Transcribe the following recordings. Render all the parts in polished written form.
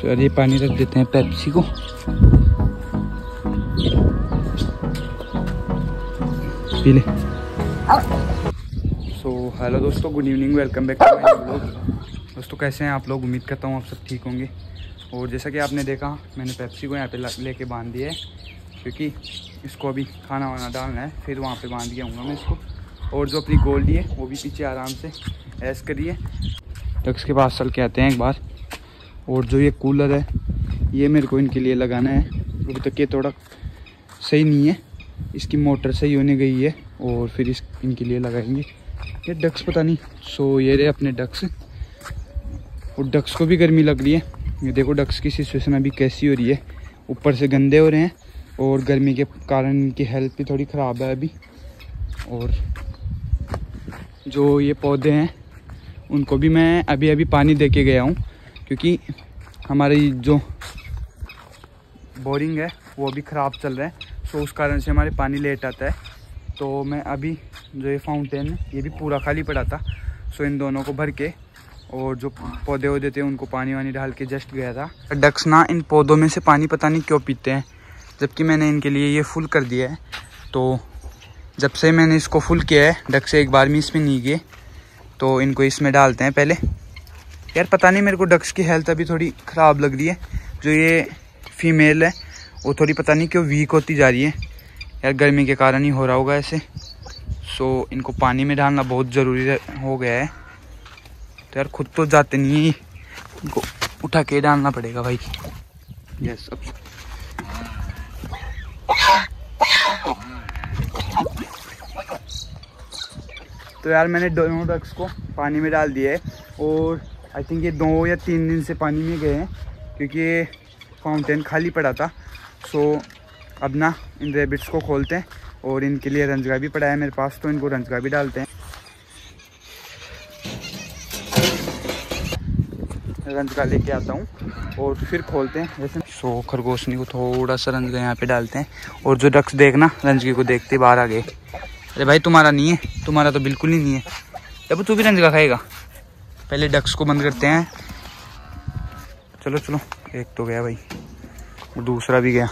फिर ये पानी रख देते हैं पेप्सी को। पी ले। सो हेलो दोस्तों, good evening, welcome back to my vlog. दोस्तों कैसे हैं आप लोग? उम्मीद करता हूँ आप सब ठीक होंगे। और जैसा कि आपने देखा, मैंने पेप्सी को यहाँ पे लेके बांध दिया है क्योंकि इसको अभी खाना वाना डालना है, फिर वहाँ पे बांध के आऊँगा मैं इसको। और जो अपनी गोल्डी है वो भी पीछे आराम से ऐश करिए तो इसके पास चल के आते हैं एक बार। और जो ये कूलर है ये मेरे को इनके लिए लगाना है, अभी तक ये थोड़ा सही नहीं है, इसकी मोटर सही होने गई है और फिर इनके लिए लगाएंगे। ये डक्स पता नहीं, सो ये रहे अपने डक्स। और डक्स को भी गर्मी लग रही है, ये देखो डक्स की सिचुएशन अभी कैसी हो रही है, ऊपर से गंदे हो रहे हैं और गर्मी के कारण इनकी हेल्थ भी थोड़ी ख़राब है अभी। और जो ये पौधे हैं उनको भी मैं अभी अभी पानी दे के गया हूँ क्योंकि हमारी जो बोरिंग है वो अभी ख़राब चल रहा है, सो उस कारण से हमारे पानी लेट आता है। तो मैं अभी जो ये फाउंटेन है ये भी पूरा खाली पड़ा था, सो इन दोनों को भर के और जो पौधे वौधे थे उनको पानी वानी डाल के जस्ट गया था। डक्स ना इन पौधों में से पानी पता नहीं क्यों पीते हैं, जबकि मैंने इनके लिए ये फुल कर दिया है। तो जब से मैंने इसको फुल किया है, डक्स एक बार में इसमें नहीं गए, तो इनको इसमें डालते हैं पहले। यार पता नहीं मेरे को डक्स की हेल्थ अभी थोड़ी ख़राब लग रही है, जो ये फीमेल है वो थोड़ी पता नहीं क्यों वीक होती जा रही है, यार गर्मी के कारण ही हो रहा होगा ऐसे। सो इनको पानी में डालना बहुत ज़रूरी हो गया है, तो यार खुद तो जाते नहीं, इनको उठा के डालना पड़ेगा भाई। यस अब तो यार मैंने दोनों डक्स को पानी में डाल दिया है और आई थिंक ये 2 या 3 दिन से पानी में गए हैं क्योंकि ये फाउंटेन खाली पड़ा था। सो अब ना इन रेबिट्स को खोलते हैं और इनके लिए रंजगा भी पड़ा है मेरे पास, तो इनको रंजगा भी डालते हैं। रंजगा लेके आता हूँ और फिर खोलते हैं जैसे। सो खरगोशनी को थोड़ा सा रंजगा यहाँ पे डालते हैं। और जो डक्स देखना रंजगी को देखते बाहर आ गए। अरे भाई तुम्हारा नहीं है, तुम्हारा तो बिल्कुल ही नहीं है, जब तू भी रंजगा खाएगा। पहले डक्स को बंद करते हैं। चलो चलो, एक तो गया भाई, दूसरा भी गया।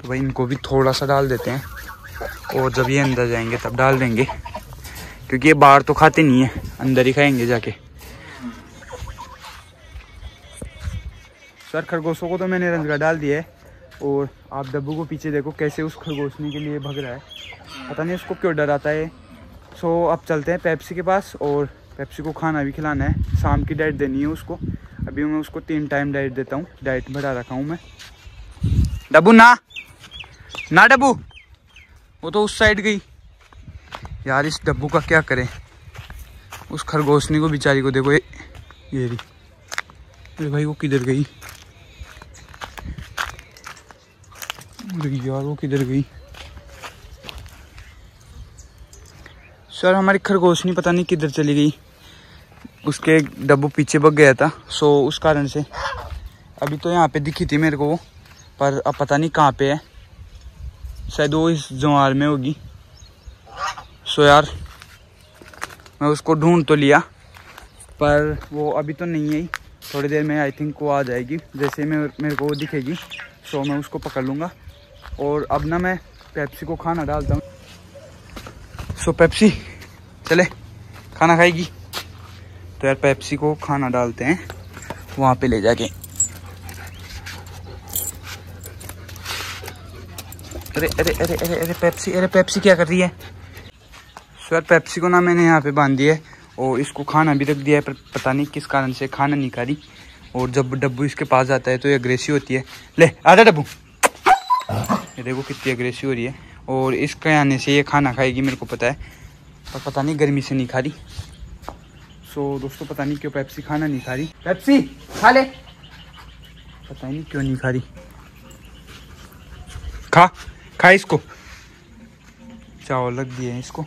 तो भाई इनको भी थोड़ा सा डाल देते हैं और जब ये अंदर जाएंगे तब डाल देंगे क्योंकि ये बाहर तो खाते नहीं है, अंदर ही खाएंगे जाके। सर खरगोशों को तो मैंने रंजगा डाल दिया है और आप डब्बू को पीछे देखो कैसे उस खरगोशनी के लिए भग रहा है, पता नहीं उसको क्यों डर आता है। सो अब चलते हैं पेप्सी के पास और पेप्सी को खाना भी खिलाना है, शाम की डाइट देनी है उसको। अभी मैं उसको 3 टाइम डाइट देता हूँ, डाइट बढ़ा रखा हूँ मैं। डब्बू ना ना डब्बू, वो तो उस साइड गई। यार इस डब्बू का क्या करें, उस खरगोशनी को बेचारी को देखो। ये अरे भाई वो किधर गई यार, वो किधर गई? सर हमारी खरगोशनी पता नहीं किधर चली गई, उसके डब्बू पीछे भग गया था, सो उस कारण से अभी तो यहाँ पे दिखी थी मेरे को वो, पर अब पता नहीं कहाँ पे है, शायद वो इस ज्वार में होगी। सो यार मैं उसको ढूंढ तो लिया पर वो अभी तो नहीं आई, थोड़ी देर में आई थिंक वो आ जाएगी। जैसे मेरे को वो दिखेगी सो मैं उसको पकड़ लूँगा। और अब ना मैं पेप्सी को खाना डालता हूँ। सो पेप्सी चले खाना खाएगी, तो यार पेप्सी को खाना डालते हैं वहाँ पे ले जाके। अरे अरे अरे अरे अरे पेप्सी, अरे पेप्सी क्या कर रही है? सो यार पेप्सी को ना मैंने यहाँ पे बांध दिया है और इसको खाना भी रख दिया है, पर पता नहीं किस कारण से खाना नहीं खा रही। और जब डब्बू इसके पास जाता है तो ये अग्रेसिव होती है। ले आ जा डब्बू, ये देखो कितनी अग्रेसिव हो रही है। और इसके आने से ये खाना खाएगी मेरे को पता है, पर पता नहीं गर्मी से नहीं खा रही। सो दोस्तों पता नहीं क्यों पेप्सी खाना नहीं खा रही। पेप्सी खा ले, पता नहीं क्यों नहीं खा रही। खा खा इसको, चावल लग दिए इसको।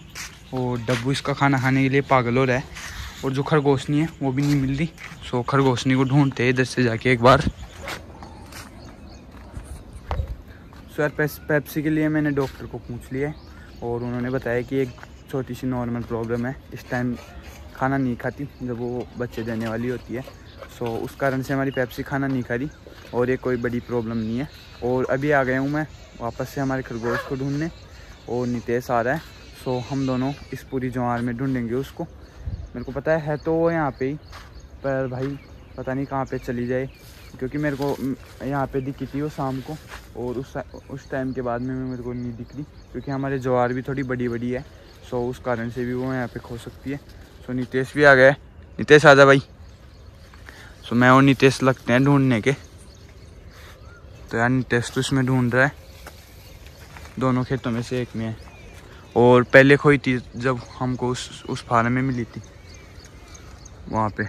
और डब्बू इसका खाना खाने के लिए पागल हो रहा है। और जो खरगोशनी है वो भी नहीं मिल रही, सो खरगोशनी को ढूंढते हैं इधर से जाके एक बार। सो यार पेप्सी के लिए मैंने डॉक्टर को पूछ लिया और उन्होंने बताया कि एक छोटी सी नॉर्मल प्रॉब्लम है, इस टाइम खाना नहीं खाती जब वो बच्चे देने वाली होती है। सो उस कारण से हमारी पेप्सी खाना नहीं खा रही और ये कोई बड़ी प्रॉब्लम नहीं है। और अभी आ गया हूँ मैं वापस से हमारे खरगोश को ढूंढने और नितेश आ रहा है। सो हम दोनों इस पूरी ज्वार में ढूंढेंगे उसको। मेरे को पता है तो वो यहाँ पे ही, पर भाई पता नहीं कहाँ पे चली जाए, क्योंकि मेरे को यहाँ पे दिखी थी वो शाम को और उस टाइम के बाद में मेरे को नहीं दिख रही, क्योंकि हमारे ज्वार भी थोड़ी बड़ी बड़ी है। सो उस कारण से भी वो यहाँ पे खो सकती है। सो नितेश भी आ गया है। नितेश आजा भाई। सो मैं और नितेश लगते हैं ढूंढने के। तो यार नितेश तो इसमें ढूंढ रहा है, दोनों खेतों में से एक में है और पहले खोई थी जब हमको उस फार्म में मिली थी वहाँ पे,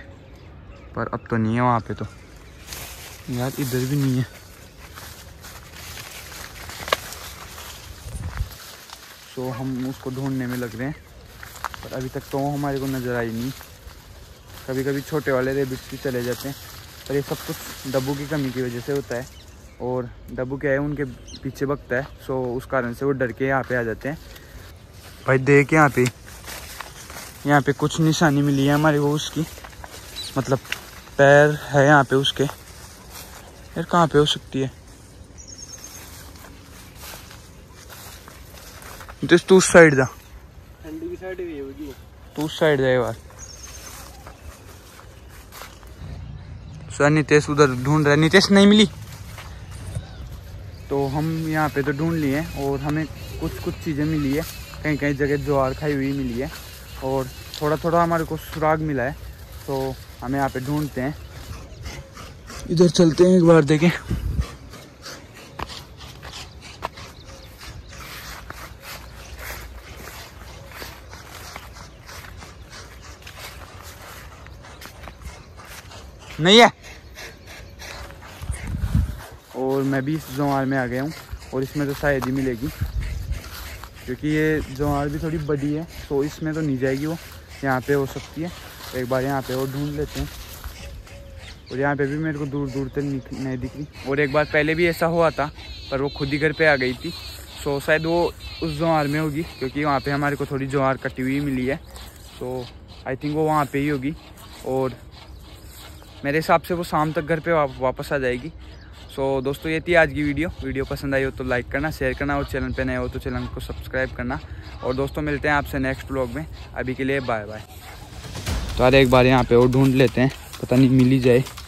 पर अब तो नहीं है वहाँ पे। तो यार इधर भी नहीं है। सो हम उसको ढूंढने में लग रहे हैं, पर अभी तक तो हमारे को नज़र आई नहीं। कभी कभी छोटे वाले रेबिट्स भी चले जाते हैं, पर ये सब कुछ डब्बू की कमी की वजह से होता है। और डब्बू क्या है उनके पीछे भगता है, सो उस कारण से वो डर के यहाँ पे आ जाते हैं। भाई देख यहाँ पे कुछ निशानी मिली है हमारे को उसकी, मतलब पैर है यहाँ पे उसके। यार कहाँ पे हो सकती है? तो तू उस साइड जा, तू उस साइड जाए बार। सर नितेश उधर ढूंढ रहा है। नितेश नहीं मिली तो हम यहाँ पे तो ढूंढ लिए और हमें कुछ कुछ चीज़ें मिली है। कहीं कहीं जगह ज्वार खाई हुई मिली है और थोड़ा थोड़ा हमारे को सुराग मिला है। तो हम यहाँ पे ढूंढते हैं, इधर चलते हैं एक बार देखें। नहीं है। और मैं भी इस ज्वार में आ गया हूँ और इसमें तो शायद ही मिलेगी, क्योंकि ये ज्वार भी थोड़ी बड़ी है। तो इसमें तो नहीं जाएगी वो, यहाँ पे हो सकती है। तो एक बार यहाँ पे और ढूंढ लेते हैं। और यहाँ पे भी मेरे को दूर दूर तक नहीं दिख रही। और एक बार पहले भी ऐसा हुआ था, पर वो खुद ही घर पे आ गई थी। सो शायद वो उस ज्वार में होगी, क्योंकि वहाँ पे हमारे को थोड़ी ज्वार कटी हुई मिली है। सो आई थिंक वो वहाँ पे ही होगी और मेरे हिसाब से वो शाम तक घर पे वापस आ जाएगी। सो दोस्तों ये थी आज की वीडियो पसंद आई हो तो लाइक करना, शेयर करना और चैनल पे नए हो तो चैनल को सब्सक्राइब करना। और दोस्तों मिलते हैं आपसे नेक्स्ट व्लॉग में। अभी के लिए बाय बाय। तो अरे एक बार यहाँ पे और ढूंढ लेते हैं, पता नहीं मिली जाए।